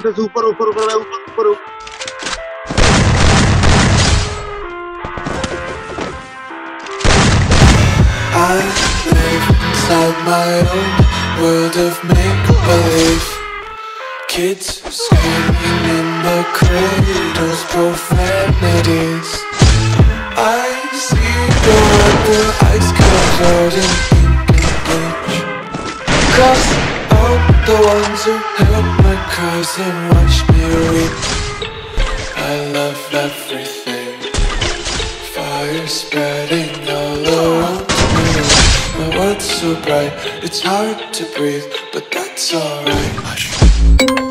सीधे से ऊपर ऊपर ऊपर ऊपर ऊपर I live inside my own world of make-believe. Kids screaming in the cradles, profanities. I see the water ice covered in ink. Cross out the ones who held my cries and watched me weep. I love everything. Fire spreading all around. My world's so bright, it's hard to breathe, but that's alright.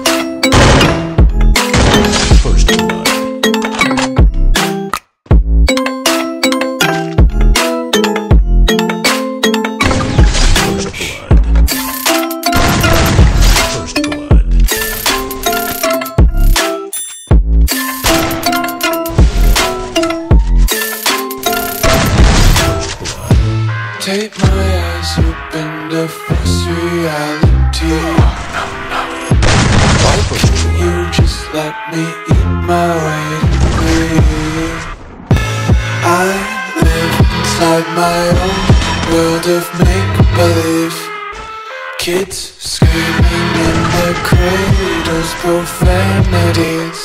Take my eyes open to force reality. You just let me eat my way to grief. I live inside my own world of make-believe. Kids screaming in their cradles, profanities.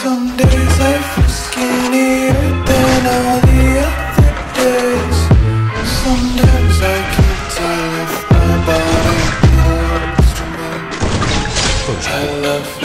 Some days I feel skinnier than all the other days. Sometimes I can't tell if my body belongs to me. I love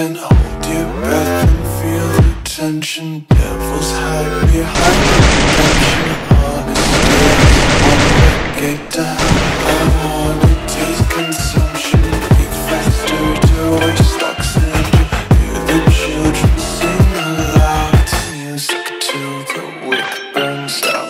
And hold your breath and feel the tension. Devils hide behind protection. Honestly, I'm to hide. I wanna taste consumption. Breathe faster to waste oxygen. Hear the children sing aloud. It's music till the wick burns out.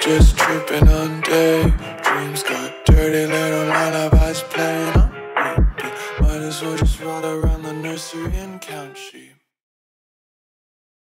Just tripping on daydreams.